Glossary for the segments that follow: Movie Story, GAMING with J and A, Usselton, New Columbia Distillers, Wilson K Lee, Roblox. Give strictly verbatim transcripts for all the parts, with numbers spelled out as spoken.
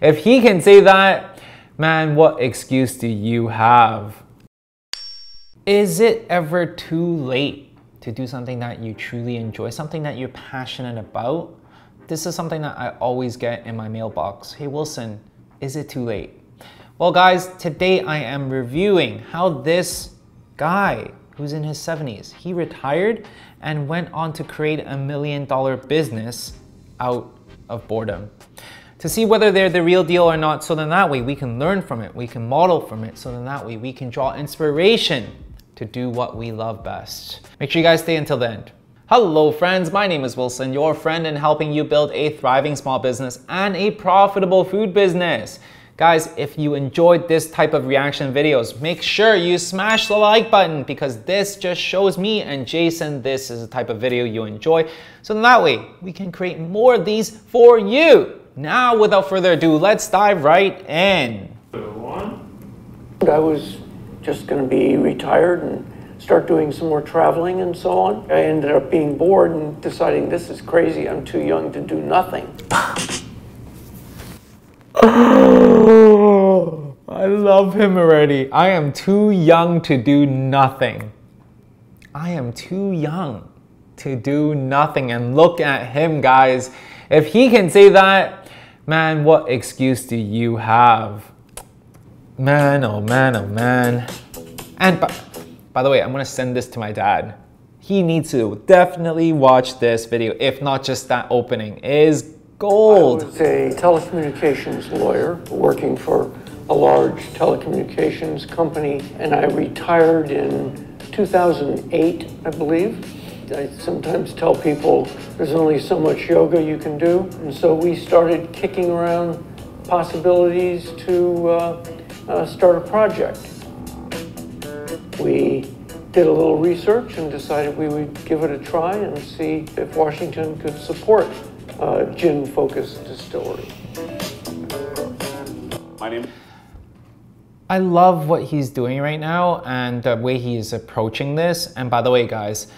If he can say that, man, what excuse do you have? Is it ever too late to do something that you truly enjoy, something that you're passionate about? This is something that I always get in my mailbox. Hey Wilson, is it too late? Well guys, today I am reviewing how this guy who's in his seventies, he retired and went on to create a million dollar business out of boredom. To see whether they're the real deal or not, so then that way we can learn from it, we can model from it, so then that way we can draw inspiration to do what we love best. Make sure you guys stay until the end. Hello friends, my name is Wilson, your friend in helping you build a thriving small business and a profitable food business. Guys, if you enjoyed this type of reaction videos, make sure you smash the like button because this just shows me and Jason this is the type of video you enjoy. So that way, we can create more of these for you. Now, without further ado, let's dive right in. I was just gonna be retired and start doing some more traveling and so on. I ended up being bored and deciding this is crazy, I'm too young to do nothing. Oh, I love him already. I am too young to do nothing. I am too young to do nothing. And look at him, guys. If he can say that, man, what excuse do you have? Man, oh man, oh man. And by the way, I'm gonna send this to my dad. He needs to definitely watch this video, if not just that opening is gold. I was a telecommunications lawyer working for a large telecommunications company, and I retired in two thousand eight, I believe. I sometimes tell people there's only so much yoga you can do, and so we started kicking around possibilities to uh, uh, start a project. We did a little research and decided we would give it a try and see if Washington could support a gin-focused distillery. My name. I love what he's doing right now and the way he is approaching this. And by the way, guys,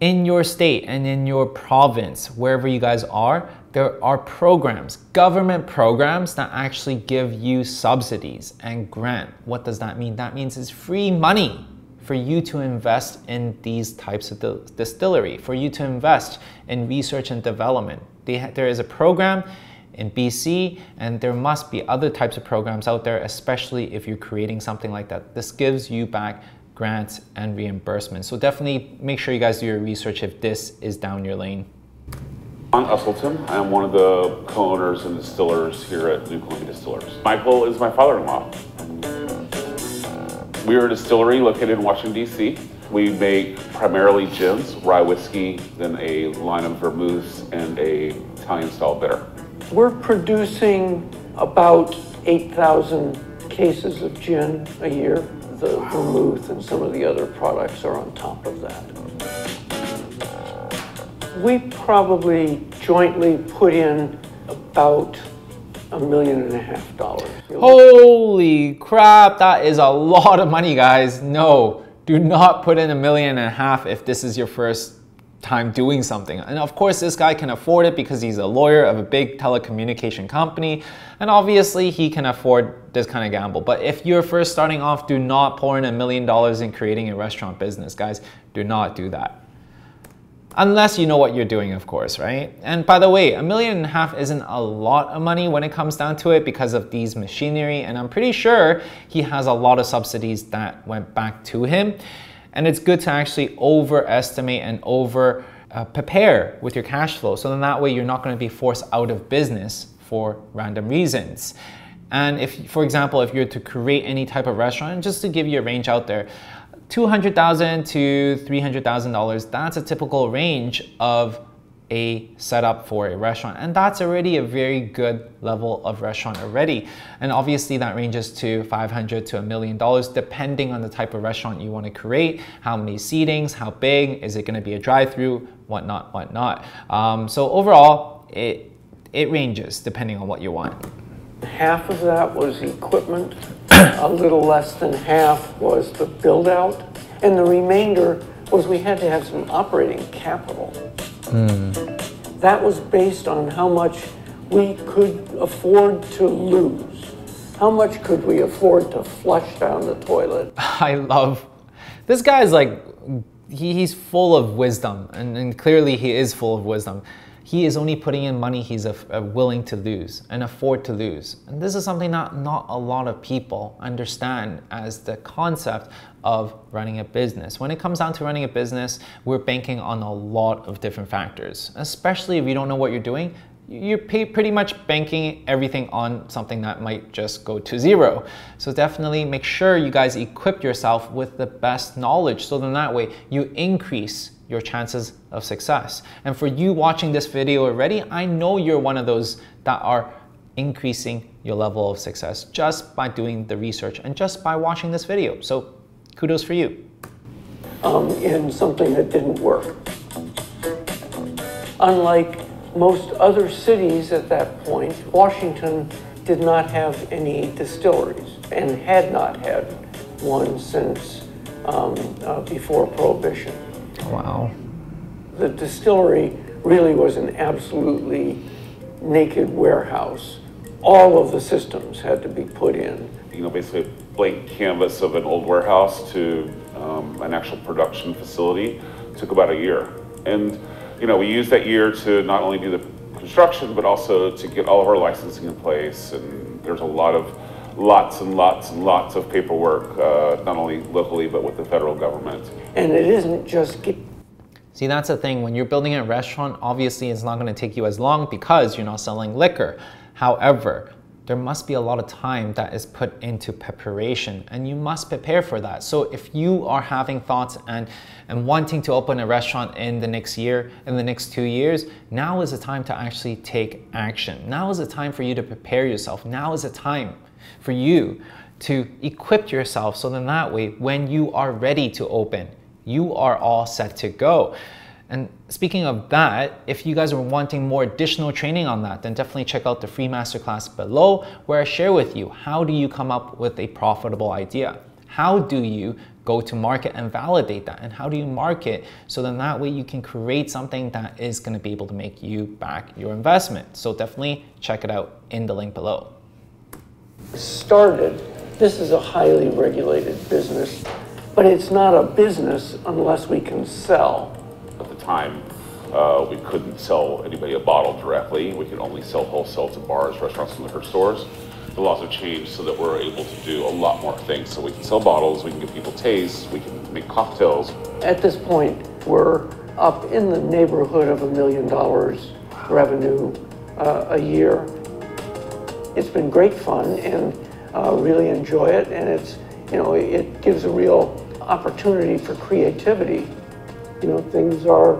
in your state and in your province, wherever you guys are, there are programs, government programs that actually give you subsidies and grant. What does that mean? That means it's free money for you to invest in these types of di distillery, for you to invest in research and development. They ha there is a program in B C, and there must be other types of programs out there, especially if you're creating something like that. This gives you back grants and reimbursements. So definitely make sure you guys do your research if this is down your lane. I'm Usselton. I am one of the co-owners and distillers here at New Columbia Distillers. Michael is my father-in-law. We are a distillery located in Washington, D C. We make primarily gins, rye whiskey, then a line of vermouths, and a Italian-style bitter. We're producing about eight thousand cases of gin a year. The vermouth and some of the other products are on top of that. We probably jointly put in about a million and a half dollars. Holy crap, that is a lot of money, guys. No, do not put in a million and a half if this is your first time doing something. And of course, this guy can afford it because he's a lawyer of a big telecommunication company. And obviously, he can afford this kind of gamble. But if you're first starting off, do not pour in a million dollars in creating a restaurant business, guys. Do not do that. Unless you know what you're doing, of course, right? And by the way, a million and a half isn't a lot of money when it comes down to it because of these machinery, and I'm pretty sure he has a lot of subsidies that went back to him. And it's good to actually overestimate and over uh, prepare with your cash flow, so then that way you're not going to be forced out of business for random reasons. And if, for example, if you're to create any type of restaurant, just to give you a range out there, two hundred thousand to three hundred thousand dollars, that's a typical range of a setup for a restaurant. And that's already a very good level of restaurant already. And obviously that ranges to five hundred to a million dollars, depending on the type of restaurant you want to create, how many seatings, how big, is it going to be a drive-through, whatnot, whatnot. Um, so overall, it, it ranges depending on what you want. Half of that was equipment, a little less than half was the build-out, and the remainder was we had to have some operating capital. Mm. That was based on how much we could afford to lose? How much could we afford to flush down the toilet? I love, this guy's like, he, he's full of wisdom, and, and clearly he is full of wisdom. He is only putting in money he's a, a willing to lose and afford to lose. And this is something not, not a lot of people understand as the concept of running a business. When it comes down to running a business, we're banking on a lot of different factors, especially if you don't know what you're doing. You're pretty much banking everything on something that might just go to zero. So definitely make sure you guys equip yourself with the best knowledge, so then that way you increase your chances of success. And for you watching this video already, I know you're one of those that are increasing your level of success just by doing the research and just by watching this video. So kudos for you. Um, in something that didn't work. Unlike most other cities at that point, Washington did not have any distilleries and had not had one since um, uh, before Prohibition. Wow. The distillery really was an absolutely naked warehouse. All of the systems had to be put in. You know, basically a blank canvas of an old warehouse to um, an actual production facility took about a year. And you know, we used that year to not only do the construction, but also to get all of our licensing in place. And there's a lot of, lots and lots and lots of paperwork, uh, not only locally, but with the federal government. And it isn't just... See, that's the thing. When you're building a restaurant, obviously it's not going to take you as long because you're not selling liquor. However, there must be a lot of time that is put into preparation, and you must prepare for that. So if you are having thoughts and, and wanting to open a restaurant in the next year, in the next two years, now is the time to actually take action. Now is the time for you to prepare yourself. Now is the time for you to equip yourself, so then that way, when you are ready to open, you are all set to go. And speaking of that, if you guys are wanting more additional training on that, then definitely check out the free masterclass below, where I share with you how do you come up with a profitable idea? How do you go to market and validate that? And how do you market so then that way you can create something that is going to be able to make you back your investment? So definitely check it out in the link below. Started, this is a highly regulated business, but it's not a business unless we can sell. At the time, uh, we couldn't sell anybody a bottle directly. We could only sell wholesale to bars, restaurants, and liquor stores. The laws have changed so that we're able to do a lot more things. So we can sell bottles, we can give people tastes, we can make cocktails. At this point, we're up in the neighborhood of a million dollars revenue uh, a year. It's been great fun, and uh, really enjoy it. And it's, you know, it gives a real opportunity for creativity. You know, things are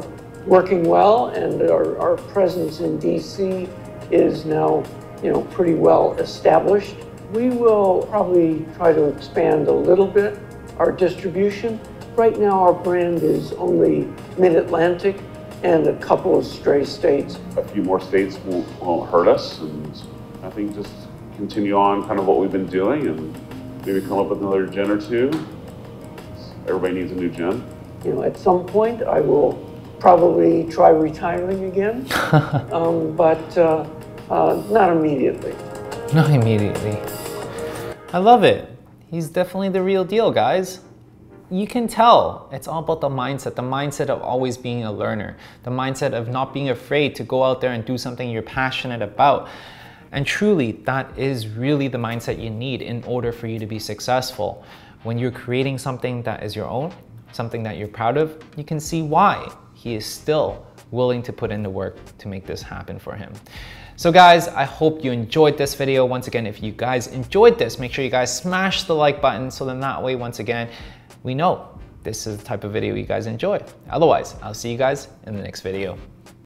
working well, and our, our presence in D C is now, you know, pretty well established. We will probably try to expand a little bit our distribution. Right now, our brand is only Mid-Atlantic and a couple of stray states. A few more states won't, won't hurt us, and I think just continue on kind of what we've been doing, and maybe come up with another gin or two. Everybody needs a new gin. You know, at some point, I will probably try retiring again, um, but uh, uh, not immediately. Not immediately. I love it. He's definitely the real deal, guys. You can tell it's all about the mindset, the mindset of always being a learner, the mindset of not being afraid to go out there and do something you're passionate about. And truly, that is really the mindset you need in order for you to be successful. When you're creating something that is your own, something that you're proud of, you can see why he is still willing to put in the work to make this happen for him. So guys, I hope you enjoyed this video. Once again, if you guys enjoyed this, make sure you guys smash the like button, so then that way, once again, we know this is the type of video you guys enjoy. Otherwise, I'll see you guys in the next video.